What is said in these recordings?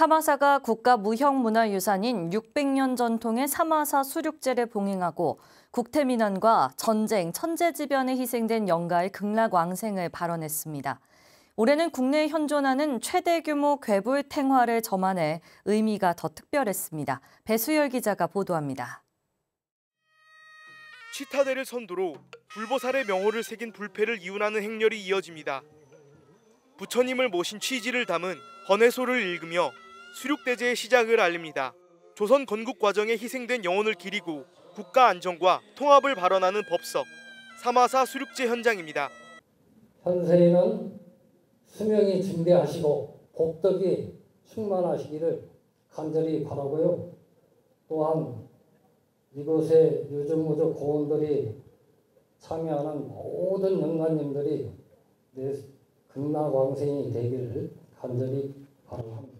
삼화사가 국가 무형문화유산인 600년 전통의 삼화사 수륙재를 봉행하고 국태민원과 전쟁, 천재지변에 희생된 영가의 극락왕생을 발언했습니다. 올해는 국내에 현존하는 최대 규모 괘불탱화를 점안해 의미가 더 특별했습니다. 배수열 기자가 보도합니다. 취타대를 선도로 불보살의 명호를 새긴 불패를 이윤하는 행렬이 이어집니다. 부처님을 모신 취지를 담은 건회소를 읽으며 수륙대제의 시작을 알립니다. 조선 건국 과정에 희생된 영혼을 기리고 국가 안정과 통합을 발언하는 법석, 삼화사 수륙제 현장입니다. 현세에는 수명이 증대하시고 복덕이 충만하시기를 간절히 바라고요. 또한 이곳의 유정무정 고원들이 참여하는 모든 연관님들이 극락왕생이 되기를 간절히 바랍니다.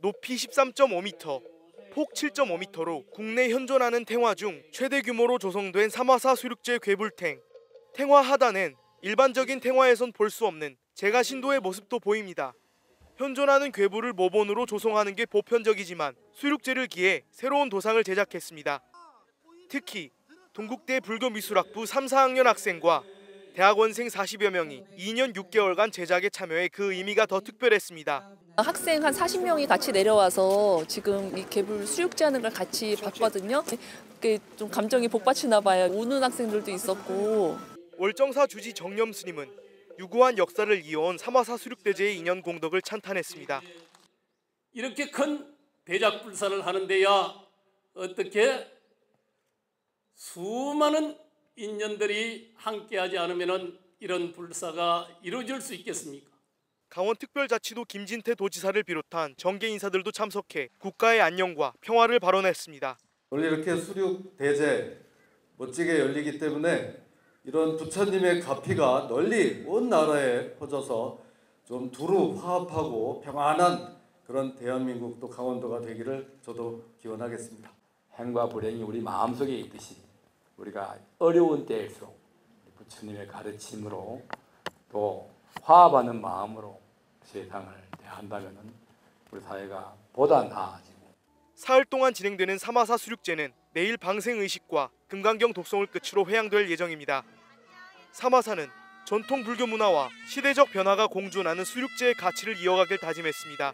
높이 13.5m, 폭 7.5m로 국내 현존하는 탱화 중 최대 규모로 조성된 삼화사 수륙제 괘불탱. 탱화 하단엔 일반적인 탱화에선 볼 수 없는 제가신도의 모습도 보입니다. 현존하는 괘불을 모본으로 조성하는 게 보편적이지만 수륙제를 기해 새로운 도상을 제작했습니다. 특히 동국대 불교미술학부 3·4학년 학생과 대학원생 40여 명이 2년 6개월간 제작에 참여해 그 의미가 더 특별했습니다. 학생 한 40명이 같이 내려와서 지금 이 괘불 수륙제하는 걸 같이 봤거든요. 그게 좀 감정이 복받치나 봐요. 우는 학생들도 있었고. 월정사 주지 정념스님은 유구한 역사를 이어온 삼화사 수륙대제의 인연 공덕을 찬탄했습니다. 이렇게 큰 대작불사를 하는데야 어떻게 수많은 인연들이 함께하지 않으면 이런 불사가 이루어질 수 있겠습니까? 강원특별자치도 김진태 도지사를 비롯한 정계 인사들도 참석해 국가의 안녕과 평화를 발언했습니다. 원래 이렇게 수륙대제 멋지게 열리기 때문에 이런 부처님의 가피가 널리 온 나라에 퍼져서 좀 두루 화합하고 평안한 그런 대한민국 또 강원도가 되기를 저도 기원하겠습니다. 행과 불행이 우리 마음속에 있듯이 우리가 어려운 때일수록 부처님의 가르침으로 또 화합하는 마음으로 세상을 대한다면 우리 사회가 보다 나아지고. 사흘 동안 진행되는 삼화사 수륙제는 내일 방생의식과 금강경 독송을 끝으로 회향될 예정입니다. 삼화사는 전통 불교 문화와 시대적 변화가 공존하는 수륙제의 가치를 이어가길 다짐했습니다.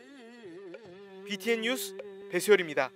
BTN 뉴스 배수열입니다.